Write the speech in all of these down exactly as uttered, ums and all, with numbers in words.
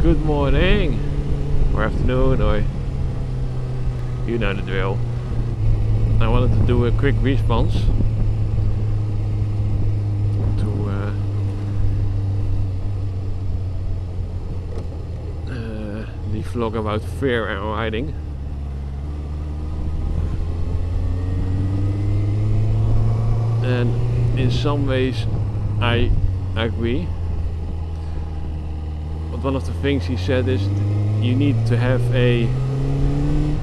Good morning, or afternoon, or you know the drill. I wanted to do a quick response to uh, uh, the vlog about fear and riding. And in some ways I agree. One of the things he said is you need to have a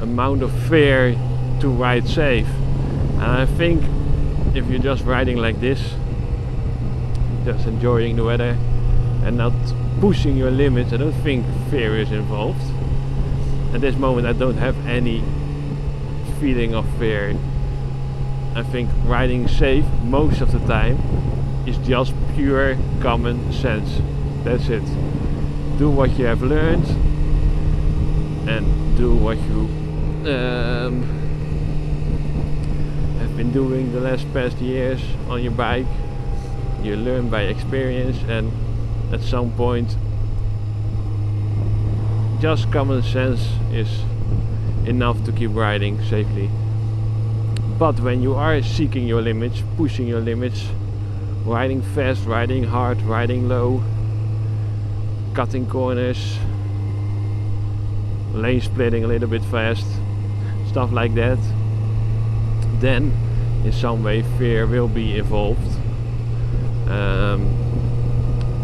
amount of fear to ride safe, and I think if you're just riding like this, just enjoying the weather and not pushing your limits, I don't think fear is involved. At this moment I don't have any feeling of fear. I think riding safe most of the time is just pure common sense. That's it. Do what you have learned and do what you um, have been doing the last past years on your bike. You learn by experience, and at some point just common sense is enough to keep riding safely. But when you are seeking your limits, pushing your limits, riding fast, riding hard, riding low, cutting corners, lane splitting a little bit fast, stuff like that, then in some way fear will be involved um,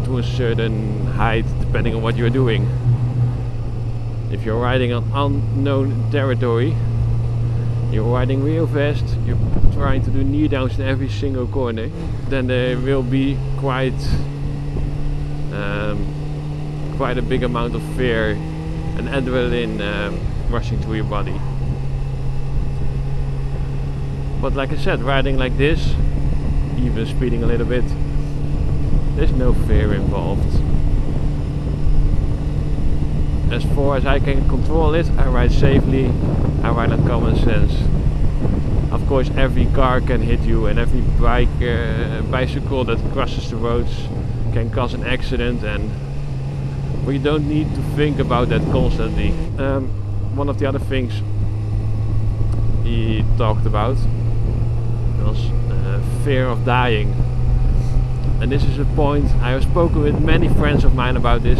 to a certain height, depending on what you're doing. If you're riding on unknown territory, you're riding real fast, you're trying to do knee downs in every single corner, then there will be quite um, quite a big amount of fear and adrenaline um, rushing through your body. But like I said, riding like this, even speeding a little bit, there's no fear involved. As far as I can control it, I ride safely, I ride on common sense. Of course every car can hit you, and every bike, uh, bicycle that crosses the roads can cause an accident, and we don't need to think about that constantly. Um, one of the other things he talked about was uh, fear of dying. And this is a point I have spoken with many friends of mine about this,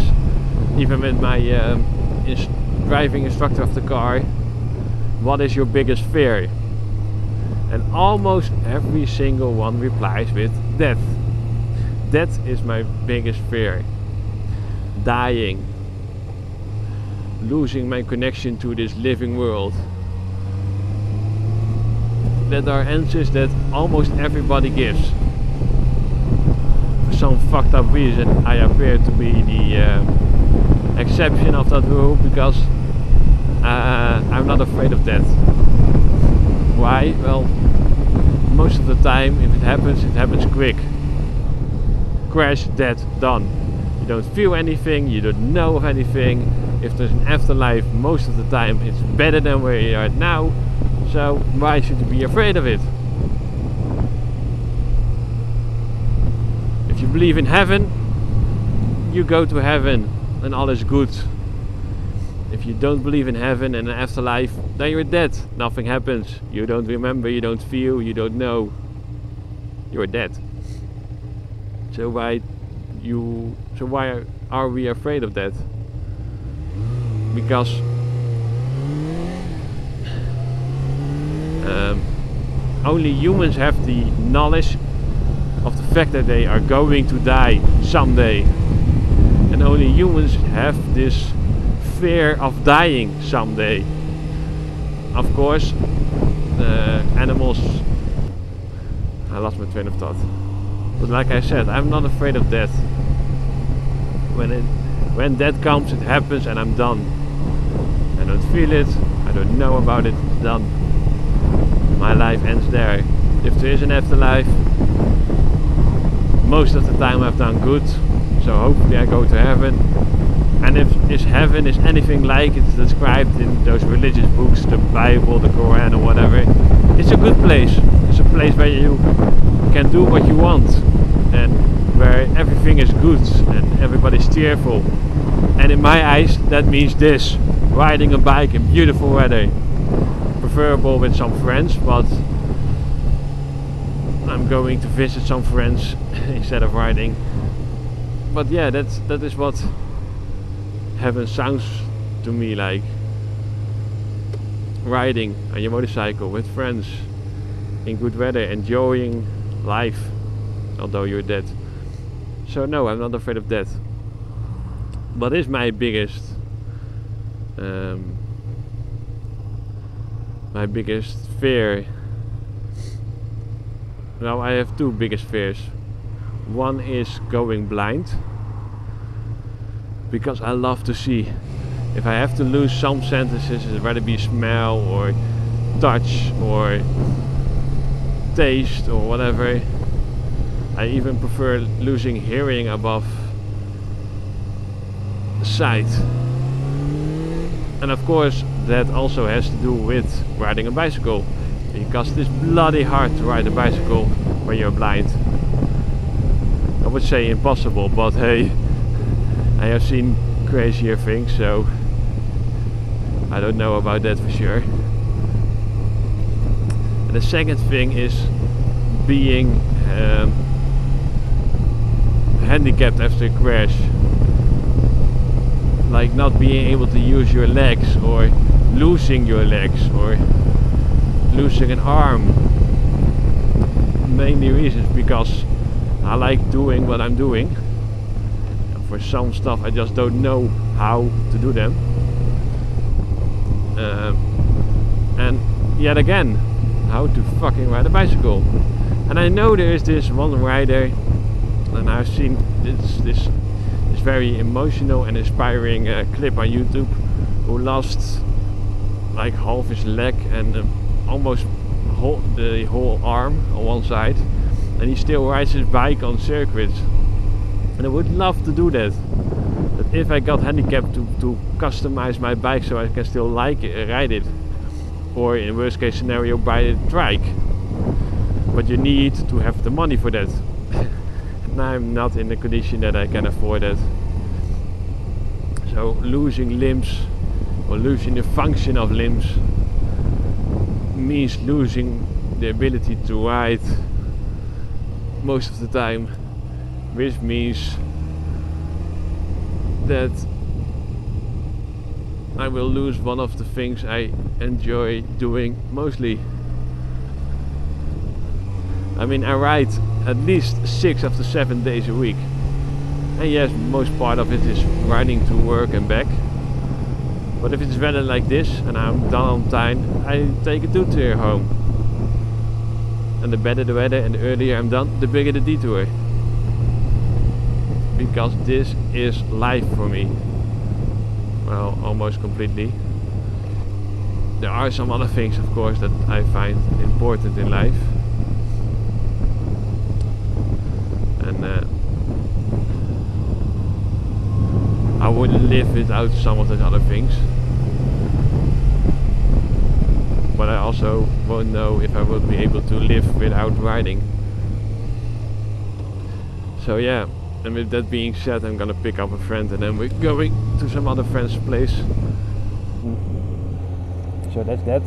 even with my um, inst driving instructor of the car. What is your biggest fear? And almost every single one replies with death. Death is my biggest fear. Dying, losing my connection to this living world. That are answers that almost everybody gives. For some fucked up reason, I appear to be the uh, exception of that rule, because uh, I'm not afraid of death. Why? Well, most of the time, if it happens, it happens quick. Crash, dead, done. You don't feel anything, you don't know of anything. If there's an afterlife, most of the time it's better than where you are now, so why should you be afraid of it? If you believe in heaven, you go to heaven and all is good. If you don't believe in heaven and an afterlife, then you're dead. Nothing happens. You don't remember, you don't feel, you don't know. You're dead. So why You, so why are we afraid of that? Because um, only humans have the knowledge of the fact that they are going to die someday, and only humans have this fear of dying someday. Of course, uh, animals. I lost my train of thought. But like I said, I'm not afraid of death. When it, when death comes, it happens and I'm done. I don't feel it, I don't know about it, it's done. My life ends there. If there is an afterlife, most of the time I've done good, so hopefully I go to heaven. And if this heaven is anything like it's described in those religious books, the Bible, the Quran or whatever, it's a good place. It's a place where you can do what you want, and where everything is good and everybody's cheerful. And in my eyes that means this: riding a bike in beautiful weather, preferable with some friends, but I'm going to visit some friends instead of riding. But yeah, that's, that is what heaven sounds to me like. Riding on your motorcycle with friends in good weather, enjoying life, although you're dead. So no, I'm not afraid of death. What is my biggest um, my biggest fear? Now I have two biggest fears. One is going blind, because I love to see. If I have to lose some sentences, it rather be smell or touch or taste or whatever. I even prefer losing hearing above sight. And of course that also has to do with riding a bicycle, because it is bloody hard to ride a bicycle when you're blind. I would say impossible, but hey, I have seen crazier things, so I don't know about that for sure. And the second thing is being um, handicapped after a crash. Like not being able to use your legs, or losing your legs, or losing an arm. Mainly reasons because I like doing what I'm doing, and for some stuff I just don't know how to do them. Um, and yet again, how to fucking ride a bicycle. And I know there is this one rider, and I've seen this this this very emotional and inspiring uh, clip on YouTube, who lost like half his leg and um, almost whole, the whole arm on one side, and he still rides his bike on circuits. And I would love to do that. That if I got handicapped, to, to customize my bike so I can still like it, ride it, or in worst case scenario buy a trike. But you need to have the money for that. And I'm not in the condition that I can afford that. So losing limbs, or losing the function of limbs, means losing the ability to ride most of the time, which means that I will lose one of the things I enjoy doing mostly. I mean, I ride at least six of the seven days a week, and yes, most part of it is riding to work and back. But if it's weather like this and I'm down on time, I take a detour home. And the better the weather and the earlier I'm done, the bigger the detour. Because this is life for me. Well, almost completely. There are some other things, of course, that I find important in life. And uh, I wouldn't live without some of those other things. But I also won't know if I will be able to live without riding. So yeah, and with that being said, I'm gonna pick up a friend and then we're going to some other friend's place. So that's that.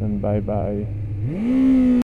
And bye bye.